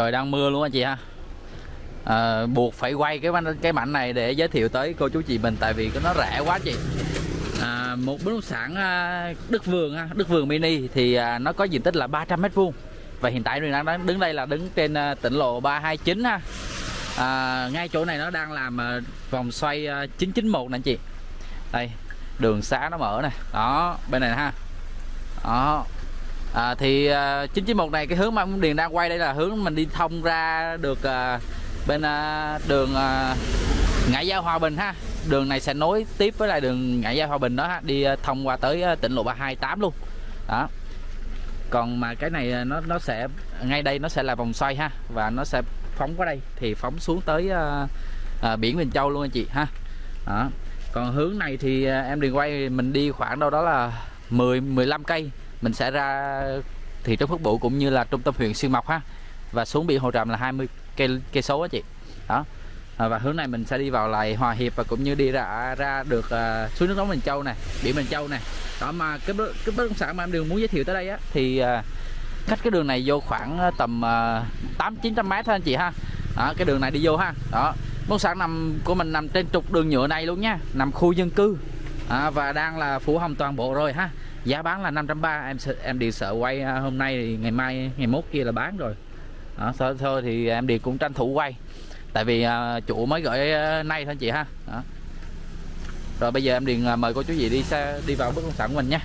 Trời đang mưa luôn anh chị ha. Buộc phải quay cái mảnh này để giới thiệu tới cô chú chị mình, tại vì nó rẻ quá chị. Một bất động sản Đức Vườn Mini thì nó có diện tích là 300 m2, và hiện tại mình đang đứng đây là đứng trên tỉnh lộ 329 ha. Ngay chỗ này nó đang làm vòng xoay 991 nè anh chị. Đây, đường xá nó mở nè, đó bên này ha. Đó. Thì 991 này, cái hướng mà Điền đang quay đây là hướng mình đi thông ra được bên đường Ngãi Giao Hòa Bình ha. Đường này sẽ nối tiếp với lại đường Ngãi Giao Hòa Bình đó ha, đi thông qua tới tỉnh lộ 328 luôn. Đó. Còn mà cái này nó sẽ ngay đây nó sẽ là vòng xoay ha, và nó sẽ phóng qua đây thì phóng xuống tới biển Bình Châu luôn anh chị ha. Đó. Còn hướng này thì em Điền quay mình đi khoảng đâu đó là 10-15 cây mình sẽ ra thị trấn Phước Bửu cũng như là trung tâm huyện Xuyên Mộc ha, và xuống biển Hồ Tràm là 20 cây số đó chị. Đó. Và hướng này mình sẽ đi vào lại Hòa Hiệp, và cũng như đi ra được suối nước nóng Bình Châu này, biển Bình Châu này. Đó, mà cái bất động sản mà em Điền muốn giới thiệu tới đây á, thì cách cái đường này vô khoảng tầm 800-900 m thôi anh chị ha. Đó, cái đường này đi vô ha. Đó. Bất động sản của mình nằm trên trục đường nhựa này luôn nha, nằm khu dân cư. Và đang là phủ hồng toàn bộ rồi ha. Giá bán là 530, em Điền sợ quay hôm nay thì ngày mai ngày mốt kia là bán rồi. Đó, thôi thì em Điền cũng tranh thủ quay, tại vì chủ mới gửi nay thôi chị ha. Đó. Rồi bây giờ em Điền mời cô chú gì đi vào bất động sản của mình nha.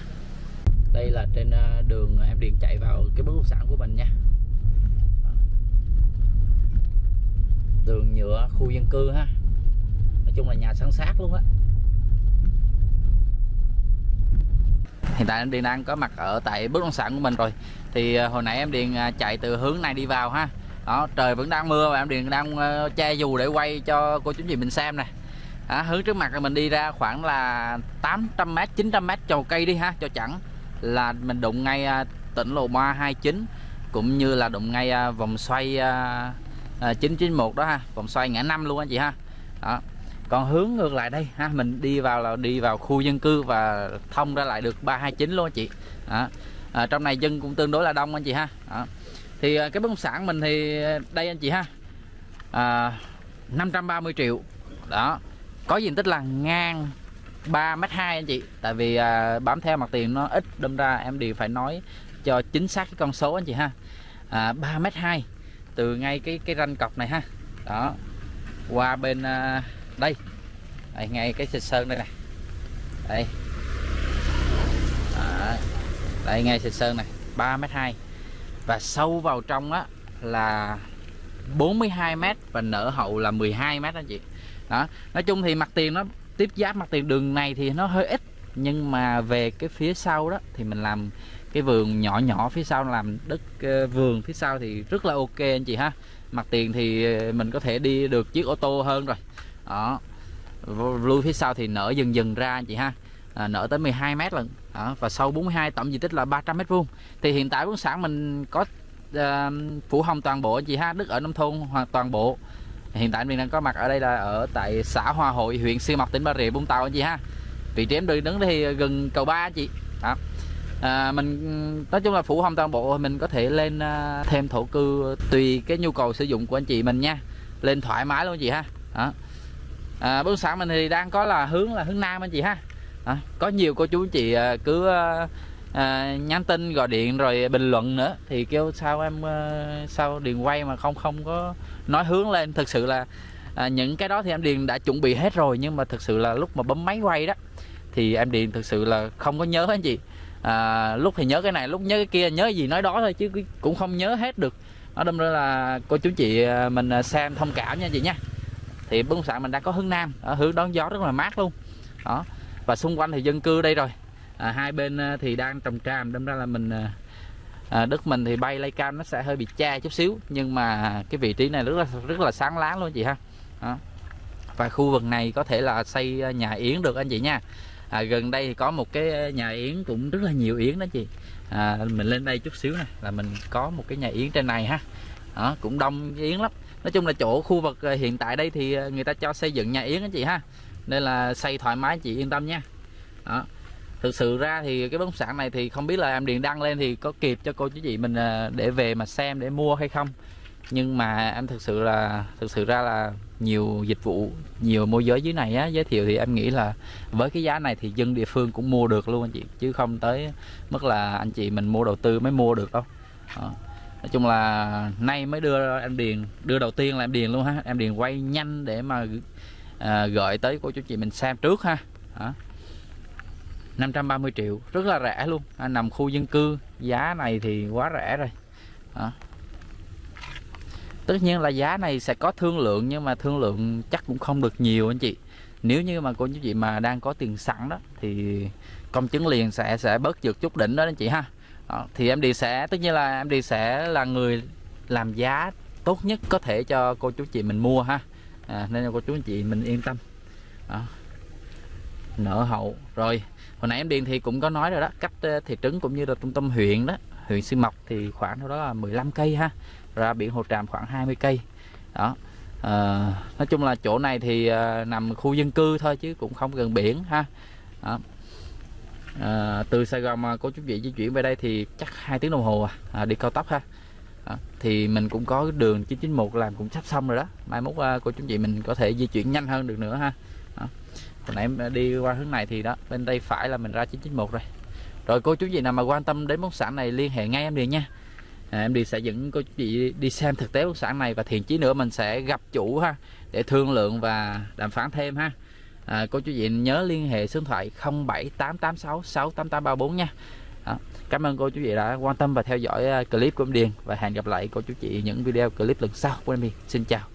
Đây là trên đường em Điền chạy vào cái bất động sản của mình nha. Đó. Đường nhựa khu dân cư ha, nói chung là nhà san sát luôn á. Hiện tại em Điền đang có mặt ở tại bất động sản của mình rồi. Thì hồi nãy em Điền chạy từ hướng này đi vào ha. Đó, trời vẫn đang mưa và em Điền đang che dù để quay cho cô chú chị mình xem nè. Hướng trước mặt là mình đi ra khoảng là 800 m, 900 m trầu cây đi ha, cho chẳng là mình đụng ngay tỉnh lộ 329, cũng như là đụng ngay vòng xoay 991 đó ha, vòng xoay ngã 5 luôn anh chị ha. Đó. Còn hướng ngược lại đây ha, mình đi vào là đi vào khu dân cư và thông ra lại được 329 luôn anh chị. Đó. Trong này dân cũng tương đối là đông anh chị ha. Đó. Thì cái bất động sản mình thì đây anh chị ha, 530 triệu. Đó, có diện tích là ngang 3,2 m anh chị, tại vì bám theo mặt tiền nó ít, đâm ra em đều phải nói cho chính xác cái con số anh chị ha. 3,2 m từ ngay cái ranh cọc này ha. Đó, qua bên đây. Đây ngay cái xịt sơn đây nè. Đây. Đó. Đây ngay xịt sơn này, 3,2 m, và sâu vào trong á là 42 m, và nở hậu là 12 m anh chị. Đó, nói chung thì mặt tiền nó tiếp giáp mặt tiền đường này thì nó hơi ít, nhưng mà về cái phía sau đó thì mình làm cái vườn nhỏ nhỏ phía sau, làm đất vườn phía sau thì rất là ok anh chị ha. Mặt tiền thì mình có thể đi được chiếc ô tô hơn rồi. Đó, lui phía sau thì nở dần dần ra anh chị ha. Nở tới 12 m lần. Đó, và sâu 42, tổng diện tích là 300 m2. Thì hiện tại bất động sản mình có phủ hồng toàn bộ anh chị ha, đất ở nông thôn hoàn toàn bộ. Hiện tại mình đang có mặt ở đây là ở tại xã Hòa Hội, huyện Xuyên Mộc, tỉnh Bà Rịa, Vũng Tàu anh chị ha. Vị trí em đứng thì gần cầu 3 anh chị. Đó. Mình nói chung là phủ hồng toàn bộ, mình có thể lên thêm thổ cư tùy cái nhu cầu sử dụng của anh chị mình nha, lên thoải mái luôn anh chị ha. Đó. Bất động sản mình thì đang có là hướng nam anh chị ha. Đó. Có nhiều cô chú anh chị cứ nhắn tin gọi điện rồi bình luận nữa, thì kêu sao em sao Điền quay mà không có nói hướng lên. Thực sự là những cái đó thì em Điền đã chuẩn bị hết rồi, nhưng mà thực sự là lúc mà bấm máy quay đó thì em Điền thực sự là không có nhớ anh chị. Lúc thì nhớ cái này, lúc nhớ cái kia, nhớ gì nói đó thôi chứ cũng không nhớ hết được. Nó đâm ra là cô chú chị mình xem thông cảm nha chị nha. Thì bất động sản mình đang có hướng nam, hướng đón gió rất là mát luôn. Đó. Và xung quanh thì dân cư đây rồi. Hai bên thì đang trồng tràm, đâm ra là mình đất mình thì bay lay cam nó sẽ hơi bị che chút xíu, nhưng mà cái vị trí này rất là sáng láng luôn chị ha. Đó. Và khu vực này có thể là xây nhà yến được anh chị nha. Gần đây thì có một cái nhà yến cũng rất là nhiều yến đó chị. Mình lên đây chút xíu nè là mình có một cái nhà yến trên này ha. Đó, cũng đông yến lắm. Nói chung là chỗ khu vực hiện tại đây thì người ta cho xây dựng nhà yến anh chị ha, nên là xây thoải mái chị yên tâm nha. Đó. Thực sự ra thì cái bất động sản này thì không biết là em Điền đăng lên thì có kịp cho cô chú chị mình để về mà xem để mua hay không. Nhưng mà em thực sự ra là nhiều dịch vụ, nhiều môi giới dưới này á, giới thiệu thì em nghĩ là với cái giá này thì dân địa phương cũng mua được luôn anh chị, chứ không tới mức là anh chị mình mua đầu tư mới mua được đâu. Đó. Nói chung là nay mới đưa em điền, đưa đầu tiên là em điền luôn ha, em điền quay nhanh để mà gửi tới cô chú chị mình xem trước ha. Đó. 530 triệu rất là rẻ luôn, nằm khu dân cư, giá này thì quá rẻ rồi. Đó. Tất nhiên là giá này sẽ có thương lượng, nhưng mà thương lượng chắc cũng không được nhiều anh chị. Nếu như mà cô chú chị mà đang có tiền sẵn đó thì công chứng liền sẽ bớt được chút đỉnh đó anh chị ha. Đó, thì em đi sẽ, tất nhiên là em đi sẽ là người làm giá tốt nhất có thể cho cô chú chị mình mua ha. Nên cô chú chị mình yên tâm. Đó. Nợ hậu rồi. Hồi nãy em điền thì cũng có nói rồi đó, cách thị trấn cũng như là trung tâm huyện đó, huyện Xuyên Mộc thì khoảng đâu đó là 15 cây ha, ra biển Hồ Tràm khoảng 20 cây đó. Nói chung là chỗ này thì nằm khu dân cư thôi chứ cũng không gần biển ha. Đó. Từ Sài Gòn mà cô chú chị di chuyển về đây thì chắc 2 tiếng đồng hồ đi cao tốc ha. Đó. Thì mình cũng có đường 991 làm cũng sắp xong rồi đó, mai mốt cô chú chị mình có thể di chuyển nhanh hơn được nữa ha. Đó. Hồi nãy em đi qua hướng này thì đó, bên đây phải là mình ra 991 rồi. Rồi cô chú chị nào mà quan tâm đến bất động sản này liên hệ ngay em liền nha. Em đi sẽ dẫn cô chú chị đi xem thực tế bất động sản này, và thiện chí nữa mình sẽ gặp chủ ha, để thương lượng và đàm phán thêm ha. Cô chú chị nhớ liên hệ số điện thoại 07886 68834 nha. Đó. Cảm ơn cô chú chị đã quan tâm và theo dõi clip của em Điền, và hẹn gặp lại cô chú chị những video clip lần sau của em Điền. Xin chào.